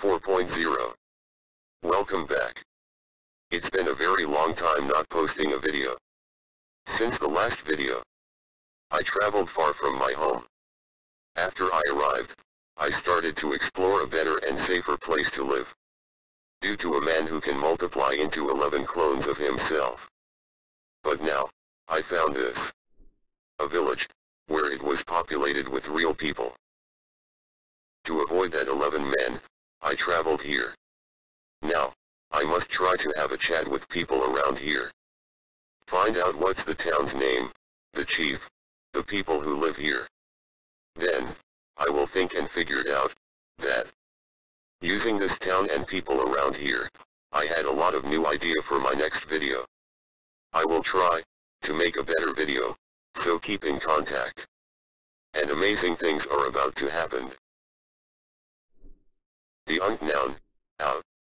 Blog 4.0. Welcome back. It's been a very long time not posting a video. Since the last video, I traveled far from my home. After I arrived, I started to explore a better and safer place to live. Due to a man who can multiply into 11 clones of himself. But now, I found this. A village, where it was populated with real people. To avoid that 11 men, I traveled here. Now, I must try to have a chat with people around here. Find out what's the town's name, the chief, the people who live here. Then, I will think and figure it out, that. Using this town and people around here, I had a lot of new idea for my next video. I will try to make a better video, so keep in contact. And amazing things are about to happen. The Unknown, out.